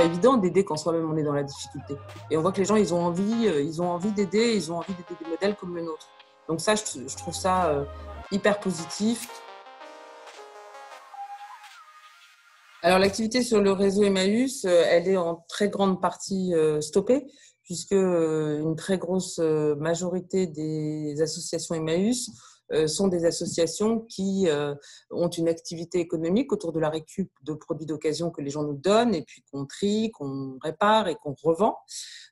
pas évident d'aider quand soi-même on est dans la difficulté. Et on voit que les gens, ils ont envie d'aider, ils ont envie d'aider des modèles comme le nôtre. Donc ça, je trouve ça hyper positif. Alors l'activité sur le réseau Emmaüs, elle est en très grande partie stoppée, puisque une très grosse majorité des associations Emmaüs sont des associations qui ont une activité économique autour de la récup de produits d'occasion que les gens nous donnent et puis qu'on trie, qu'on répare et qu'on revend.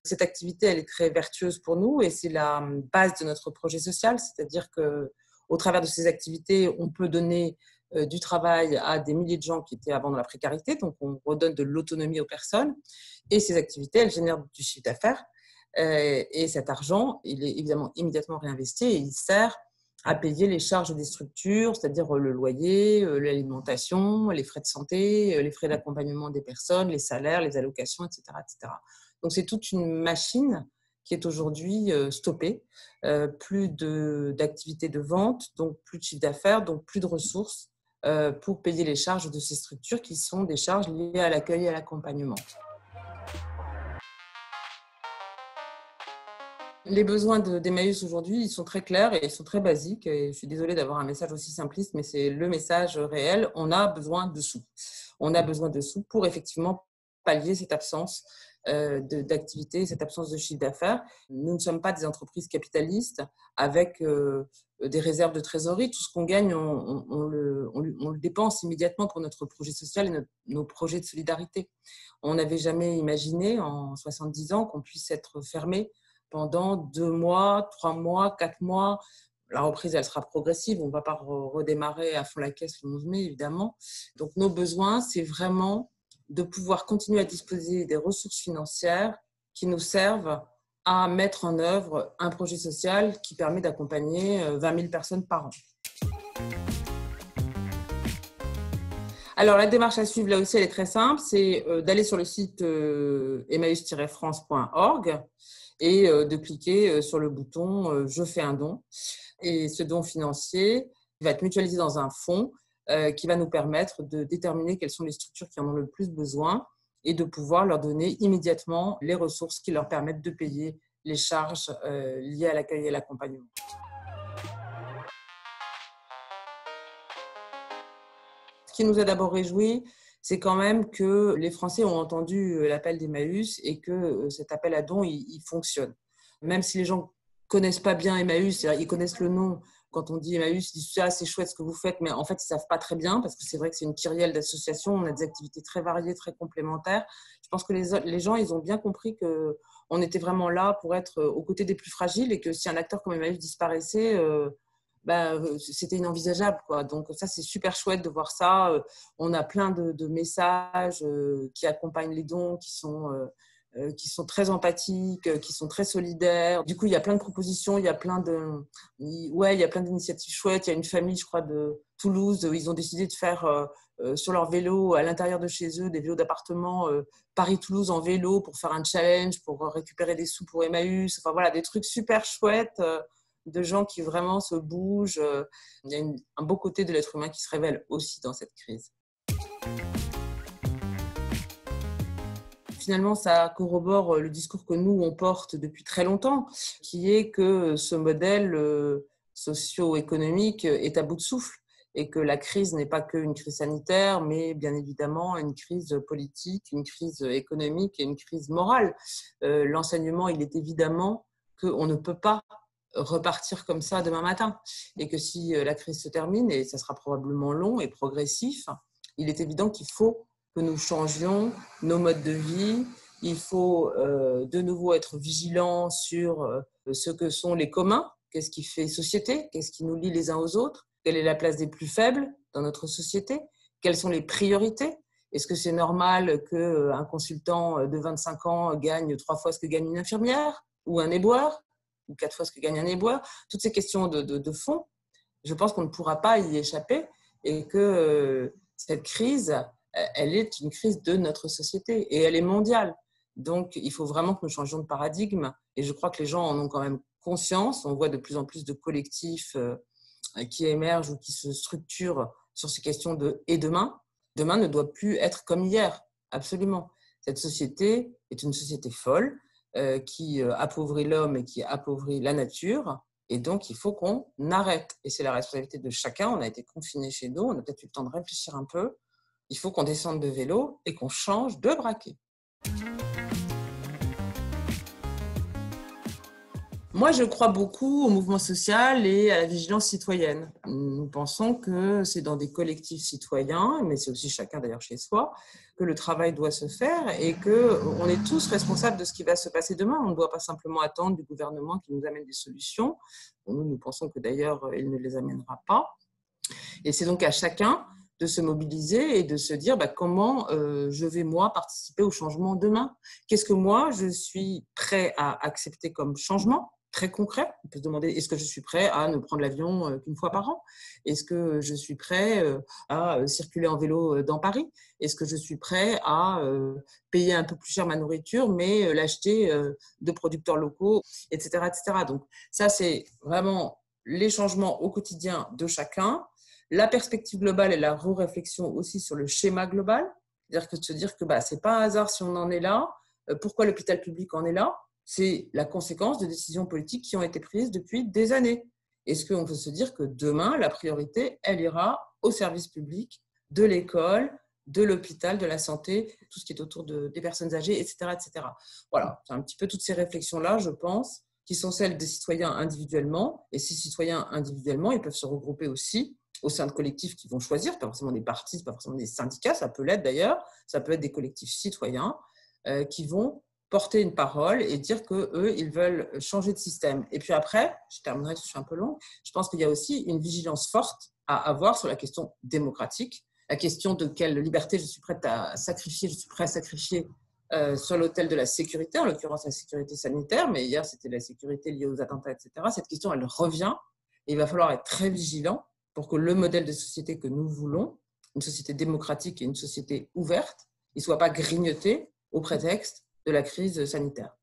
Cette activité, elle est très vertueuse pour nous et c'est la base de notre projet social, c'est-à-dire qu'au travers de ces activités, on peut donner du travail à des milliers de gens qui étaient avant dans la précarité, donc on redonne de l'autonomie aux personnes et ces activités, elles génèrent du chiffre d'affaires et cet argent, il est évidemment immédiatement réinvesti et il sert à payer les charges des structures, c'est-à-dire le loyer, l'alimentation, les frais de santé, les frais d'accompagnement des personnes, les salaires, les allocations, etc. etc. Donc, c'est toute une machine qui est aujourd'hui stoppée. Plus d'activités de vente, donc plus de chiffre d'affaires, donc plus de ressources pour payer les charges de ces structures qui sont des charges liées à l'accueil et à l'accompagnement. Les besoins d'Emmaüs aujourd'hui, ils sont très clairs et ils sont très basiques. Et je suis désolée d'avoir un message aussi simpliste, mais c'est le message réel. On a besoin de sous. On a besoin de sous pour effectivement pallier cette absence d'activité, cette absence de chiffre d'affaires. Nous ne sommes pas des entreprises capitalistes avec des réserves de trésorerie. Tout ce qu'on gagne, on le dépense immédiatement pour notre projet social et nos projets de solidarité. On n'avait jamais imaginé en 70 ans qu'on puisse être fermé pendant 2 mois, 3 mois, 4 mois. La reprise, elle sera progressive. On ne va pas redémarrer à fond la caisse le 11 mai, évidemment. Donc, nos besoins, c'est vraiment de pouvoir continuer à disposer des ressources financières qui nous servent à mettre en œuvre un projet social qui permet d'accompagner 20 000 personnes par an. Alors, la démarche à suivre, là aussi, elle est très simple. C'est d'aller sur le site emmaüs-france.org et de cliquer sur le bouton « Je fais un don ». Et ce don financier va être mutualisé dans un fonds qui va nous permettre de déterminer quelles sont les structures qui en ont le plus besoin et de pouvoir leur donner immédiatement les ressources qui leur permettent de payer les charges liées à l'accueil et l'accompagnement. Ce qui nous a d'abord réjouis, c'est quand même que les Français ont entendu l'appel d'Emmaüs et que cet appel à dons, il fonctionne. Même si les gens ne connaissent pas bien Emmaüs, ils connaissent le nom. Quand on dit Emmaüs, ils disent « Ah, c'est chouette ce que vous faites », mais en fait, ils ne savent pas très bien parce que c'est vrai que c'est une kyrielle d'associations. On a des activités très variées, très complémentaires. Je pense que les gens, ils ont bien compris qu'on était vraiment là pour être aux côtés des plus fragiles et que si un acteur comme Emmaüs disparaissait… c'était inenvisageable, quoi. Donc ça, c'est super chouette de voir ça. On a plein de messages qui accompagnent les dons, qui sont très empathiques, qui sont très solidaires. Du coup, il y a plein de propositions, il y a plein d'initiatives chouettes. Il y a une famille, je crois, de Toulouse, ils ont décidé de faire sur leur vélo, à l'intérieur de chez eux, des vélos d'appartement, Paris-Toulouse en vélo pour faire un challenge, pour récupérer des sous pour Emmaüs. Enfin voilà, des trucs super chouettes. De gens qui vraiment se bougent. Il y a un beau côté de l'être humain qui se révèle aussi dans cette crise. Finalement, ça corrobore le discours que nous, on porte depuis très longtemps, qui est que ce modèle socio-économique est à bout de souffle et que la crise n'est pas qu'une crise sanitaire, mais bien évidemment une crise politique, une crise économique et une crise morale. L'enseignement, il est évidemment qu'on ne peut pas repartir comme ça demain matin et que si la crise se termine, et ça sera probablement long et progressif, il est évident qu'il faut que nous changions nos modes de vie, il faut de nouveau être vigilant sur ce que sont les communs, qu'est-ce qui fait société, qu'est-ce qui nous lie les uns aux autres, quelle est la place des plus faibles dans notre société, quelles sont les priorités. Est-ce que c'est normal qu'un consultant de 25 ans gagne 3 fois ce que gagne une infirmière ou un éboueur ou 4 fois ce que gagne un éboueur? Toutes ces questions de fond, je pense qu'on ne pourra pas y échapper et que cette crise, elle est une crise de notre société et elle est mondiale. Donc, il faut vraiment que nous changions de paradigme et je crois que les gens en ont quand même conscience. On voit de plus en plus de collectifs qui émergent ou qui se structurent sur ces questions de « et demain ». Demain ne doit plus être comme hier, absolument. Cette société est une société folle qui appauvrit l'homme et qui appauvrit la nature. Et donc, il faut qu'on arrête. Et c'est la responsabilité de chacun. On a été confinés chez nous. On a peut-être eu le temps de réfléchir un peu. Il faut qu'on descende de vélo et qu'on change de braquet. Moi, je crois beaucoup au mouvement social et à la vigilance citoyenne. Nous pensons que c'est dans des collectifs citoyens, mais c'est aussi chacun d'ailleurs chez soi, que le travail doit se faire et qu'on est tous responsables de ce qui va se passer demain. On ne doit pas simplement attendre du gouvernement qui nous amène des solutions. Nous, nous pensons que d'ailleurs, il ne les amènera pas. Et c'est donc à chacun de se mobiliser et de se dire comment je vais, moi, participer au changement demain. Qu'est-ce que moi, je suis prêt à accepter comme changement très concret. On peut se demander, est-ce que je suis prêt à ne prendre l'avion qu'une fois par an? Est-ce que je suis prêt à circuler en vélo dans Paris? Est-ce que je suis prêt à payer un peu plus cher ma nourriture, mais l'acheter de producteurs locaux, etc., etc. Donc ça, c'est vraiment les changements au quotidien de chacun. La perspective globale et la réflexion aussi sur le schéma global. C'est-à-dire que de se dire que c'est pas un hasard si on en est là. Pourquoi l'hôpital public en est là? C'est la conséquence de décisions politiques qui ont été prises depuis des années. Est-ce qu'on peut se dire que demain, la priorité, elle ira au service public, de l'école, de l'hôpital, de la santé, tout ce qui est autour des personnes âgées, etc., etc. Voilà, c'est un petit peu toutes ces réflexions-là, je pense, qui sont celles des citoyens individuellement. Et ces citoyens individuellement, ils peuvent se regrouper aussi au sein de collectifs qui vont choisir, pas forcément des partis, pas forcément des syndicats, ça peut l'être d'ailleurs, ça peut être des collectifs citoyens qui vont porter une parole et dire qu'eux, ils veulent changer de système. Et puis après, je terminerai, je suis un peu longue, je pense qu'il y a aussi une vigilance forte à avoir sur la question démocratique, la question de quelle liberté je suis prête à sacrifier, je suis prête à sacrifier sur l'autel de la sécurité, en l'occurrence la sécurité sanitaire, mais hier c'était la sécurité liée aux attentats, etc. Cette question, elle revient et il va falloir être très vigilant pour que le modèle de société que nous voulons, une société démocratique et une société ouverte, ne soit pas grignoté au prétexte de la crise sanitaire.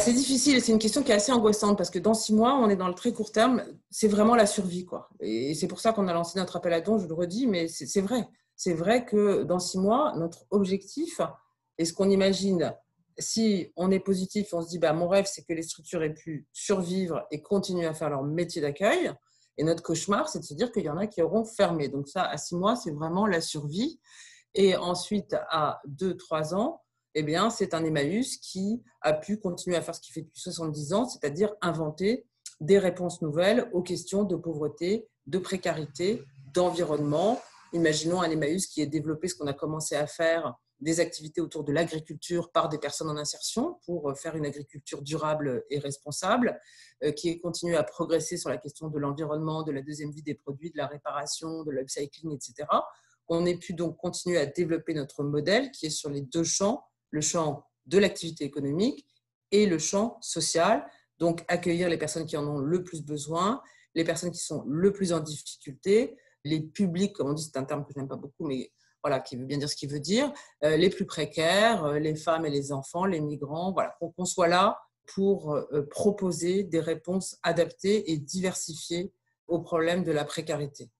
C'est difficile et c'est une question qui est assez angoissante parce que dans 6 mois, on est dans le très court terme, c'est vraiment la survie, quoi. Et c'est pour ça qu'on a lancé notre appel à dons, je le redis, mais c'est vrai. C'est vrai que dans 6 mois, notre objectif est ce qu'on imagine. Si on est positif, on se dit mon rêve, c'est que les structures aient pu survivre et continuer à faire leur métier d'accueil. Et notre cauchemar, c'est de se dire qu'il y en a qui auront fermé. Donc ça, à 6 mois, c'est vraiment la survie. Et ensuite, à 2-3 ans, c'est un Emmaüs qui a pu continuer à faire ce qu'il fait depuis 70 ans, c'est-à-dire inventer des réponses nouvelles aux questions de pauvreté, de précarité, d'environnement. Imaginons un Emmaüs qui ait développé ce qu'on a commencé à faire, des activités autour de l'agriculture par des personnes en insertion pour faire une agriculture durable et responsable, qui continue à progresser sur la question de l'environnement, de la deuxième vie des produits, de la réparation, de l'upcycling, etc. On ait pu donc continuer à développer notre modèle qui est sur les 2 champs, le champ de l'activité économique et le champ social, donc accueillir les personnes qui en ont le plus besoin, les personnes qui sont le plus en difficulté, les publics, comme on dit, c'est un terme que je n'aime pas beaucoup, mais voilà, qui veut bien dire ce qu'il veut dire, les plus précaires, les femmes et les enfants, les migrants, voilà, qu'on soit là pour proposer des réponses adaptées et diversifiées aux problèmes de la précarité.